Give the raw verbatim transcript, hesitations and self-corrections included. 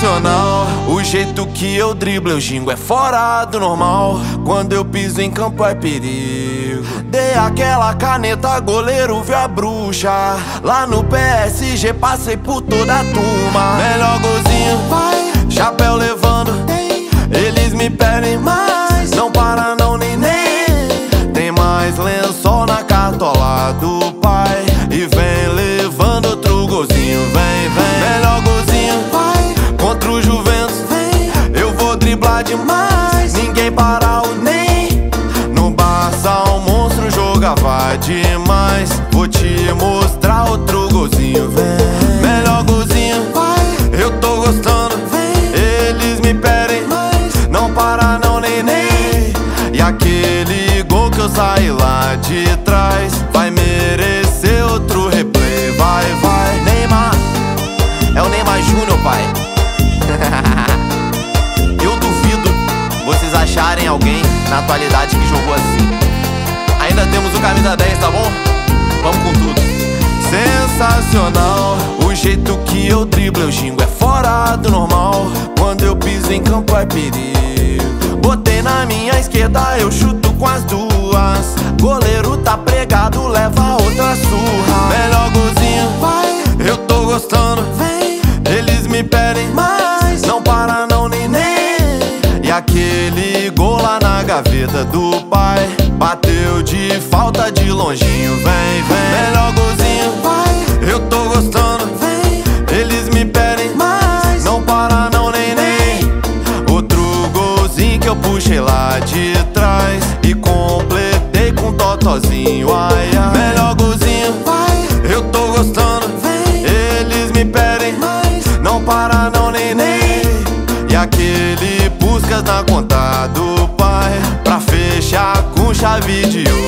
sensacional. O jeito que eu driblo, eu gingo, é fora do normal. Quando eu piso em campo é perigo. Dei aquela caneta, goleiro viu a bruxa. Lá no P S G passei por toda a turma. Melhor golzinho, vai, chapéu levando. Eles me pedem mais, não para não nem nem. Tem mais lençol na cartola do pai. E vem levando outro golzinho, vem, vem. Melhor golzinho, vai, contra o Juventus, vem. Eu vou driblar demais, ninguém para o nem. No Barça o monstro jogava demais. Vou te mostrar outro golzinho, vem. Melhor golzinho, vai, eu tô gostando, vem. Eles me pedem mais, não para não nem nem. E aquele gol que eu saí lá de trás vai merecer outro replay, vai, vai. Neymar, é o Neymar Júnior, pai. Eu duvido vocês acharem alguém na atualidade que jogou assim. Ainda temos o camisa dez, tá bom? Vamos com tudo. Sensacional, o jeito que eu driblo, eu gingo, é fora do normal. Quando eu piso em campo é perigo. Botei na minha esquerda, eu chuto com as duas. Goleiro tá pregado, leva outra surra. Melhor golzinho, vai, eu tô gostando, vem. Eles me pedem mais, não para não nem nem. E aquele gol lá na gaveta do pai bateu de falta de longinho, vem, vem. Melhor golzinho, vai, eu tô gostando, vem. Eles me pedem mais, não para não nem nem. Outro golzinho que eu puxei lá de trás e completei com totozinho, ai, ai. Melhor golzinho, vai, eu tô gostando, vem. Eles me pedem mais, não para não nem nem. E aquele buscas na conta do pai pra fechar com chave de ouro.